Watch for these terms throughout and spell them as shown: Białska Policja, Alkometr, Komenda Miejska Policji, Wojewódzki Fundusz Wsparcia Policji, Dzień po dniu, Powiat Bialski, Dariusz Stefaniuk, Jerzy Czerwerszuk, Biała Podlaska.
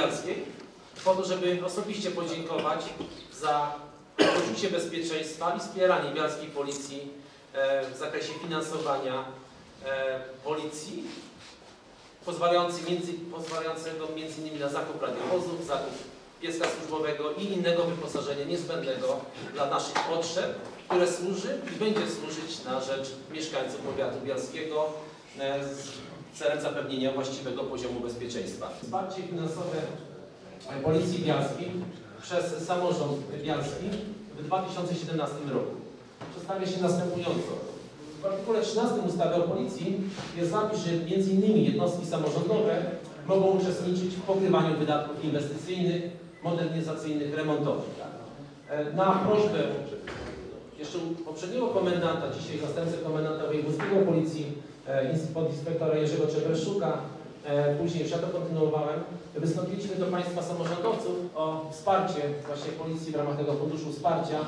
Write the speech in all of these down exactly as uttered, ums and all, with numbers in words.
Bialskiej, po to, żeby osobiście podziękować za poczucie bezpieczeństwa i wspieranie Białskiej Policji w zakresie finansowania policji, pozwalającego między, pozwalającego między innymi na zakup radiowozów, zakup pieska służbowego i innego wyposażenia niezbędnego dla naszych potrzeb, które służy i będzie służyć na rzecz mieszkańców powiatu bialskiego z celem zapewnienia właściwego poziomu bezpieczeństwa. Wsparcie finansowe Policji Bialskiej przez samorząd bialski w dwa tysiące siedemnastym roku przedstawia się następująco. W artykule trzynastym ustawy o Policji jest zapis, że między innymi jednostki samorządowe mogą uczestniczyć w pokrywaniu wydatków inwestycyjnych, modernizacyjnych, remontowych. Na prośbę jeszcze poprzedniego komendanta, dzisiaj zastępcy komendanta wojewódzkiego Policji, podinspektora Jerzego Czerwerszuka, później już ja to kontynuowałem, wystąpiliśmy do Państwa samorządowców o wsparcie właśnie Policji w ramach tego Funduszu Wsparcia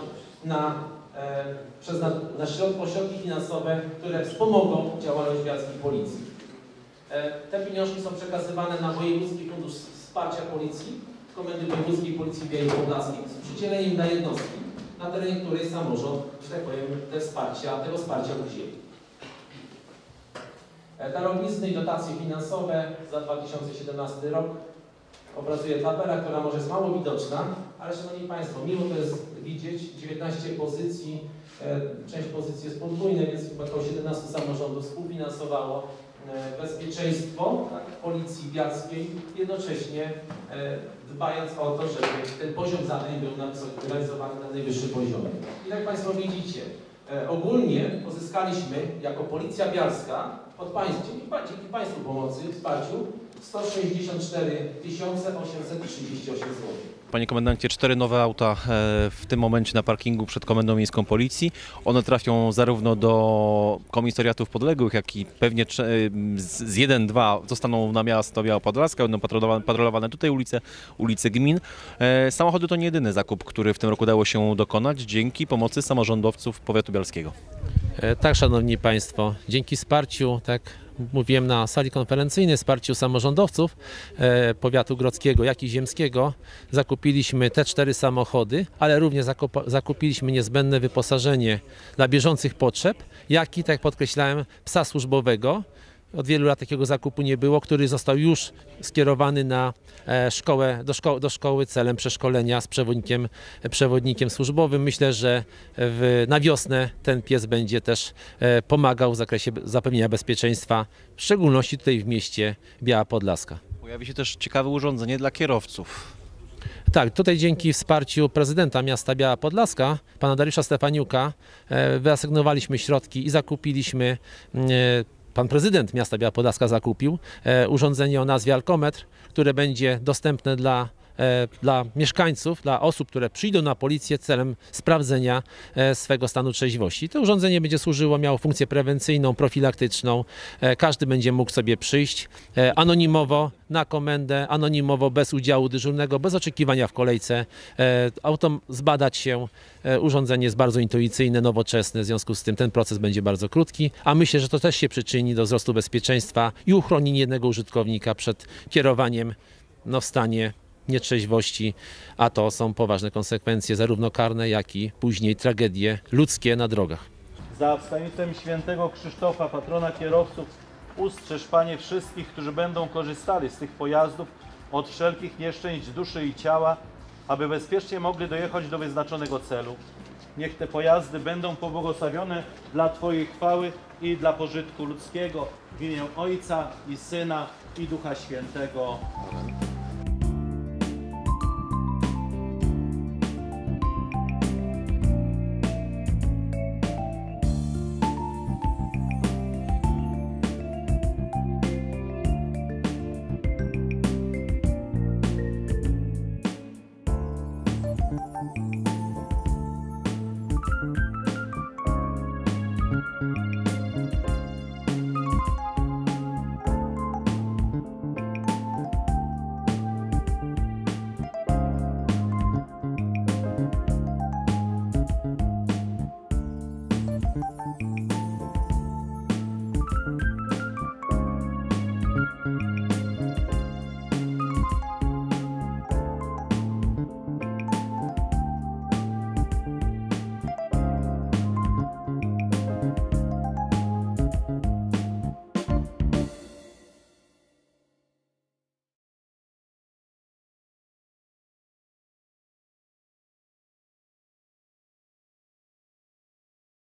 na, e, przez na, na środki, środki finansowe, które wspomogą działalność Białskiej Policji. E, te pieniążki są przekazywane na Wojewódzki Fundusz Wsparcia Policji, Komendy Wojewódzkiej Policji Białej Podlaskiej z przydzieleniem na jednostki, na terenie której samorząd, że tak powiem, te wsparcia, tego wsparcia udzieli. Darowizny i dotacje finansowe za dwa tysiące siedemnasty rok obrazuje tabela, która może jest mało widoczna, ale Szanowni Państwo, miło to jest widzieć, dziewiętnaście pozycji, część pozycji jest podwójna, więc chyba około siedemnastu samorządów współfinansowało bezpieczeństwo Policji Bialskiej, jednocześnie dbając o to, żeby ten poziom zadań był realizowany na najwyższym poziomie. I jak Państwo widzicie, ogólnie pozyskaliśmy jako Policja Bialska od Państwa, dzięki Państwu pomocy, wsparciu, sto sześćdziesiąt cztery tysiące osiemset trzydzieści osiem zł. Panie komendancie, cztery nowe auta w tym momencie na parkingu przed Komendą Miejską Policji. One trafią zarówno do komisariatów podległych, jak i pewnie z jeden dwa zostaną na miasto Biała Podlaska, będą patrolowane tutaj ulice, ulice gmin. Samochody to nie jedyny zakup, który w tym roku dało się dokonać dzięki pomocy samorządowców powiatu bialskiego. Tak, Szanowni Państwo, dzięki wsparciu, tak mówiłem na sali konferencyjnej, wsparciu samorządowców powiatu grodzkiego, jak i ziemskiego, zakupiliśmy te cztery samochody, ale również zakupiliśmy niezbędne wyposażenie dla bieżących potrzeb, jak i, tak jak podkreślałem, psa służbowego. Od wielu lat takiego zakupu nie było, który został już skierowany na szkołę, do, szko do szkoły celem przeszkolenia z przewodnikiem, przewodnikiem służbowym. Myślę, że w, na wiosnę ten pies będzie też pomagał w zakresie zapewnienia bezpieczeństwa, w szczególności tutaj w mieście Biała Podlaska. Pojawi się też ciekawe urządzenie dla kierowców. Tak, tutaj dzięki wsparciu prezydenta miasta Biała Podlaska, pana Dariusza Stefaniuka, wyasygnowaliśmy środki i zakupiliśmy. Pan prezydent miasta Biała Podlaska zakupił urządzenie o nazwie Alkometr, które będzie dostępne dla, dla mieszkańców, dla osób, które przyjdą na policję celem sprawdzenia swego stanu trzeźwości. To urządzenie będzie służyło, miało funkcję prewencyjną, profilaktyczną. Każdy będzie mógł sobie przyjść anonimowo na komendę, anonimowo, bez udziału dyżurnego, bez oczekiwania w kolejce, autom zbadać się. Urządzenie jest bardzo intuicyjne, nowoczesne, w związku z tym ten proces będzie bardzo krótki, a myślę, że to też się przyczyni do wzrostu bezpieczeństwa i uchroni niejednego użytkownika przed kierowaniem no, w stanie nietrzeźwości, a to są poważne konsekwencje, zarówno karne, jak i później tragedie ludzkie na drogach. Za wstanicem świętego Krzysztofa, patrona kierowców, ustrzeż, Panie, wszystkich, którzy będą korzystali z tych pojazdów od wszelkich nieszczęść duszy i ciała, aby bezpiecznie mogli dojechać do wyznaczonego celu. Niech te pojazdy będą pobłogosławione dla Twojej chwały i dla pożytku ludzkiego. W imię Ojca i Syna, i Ducha Świętego.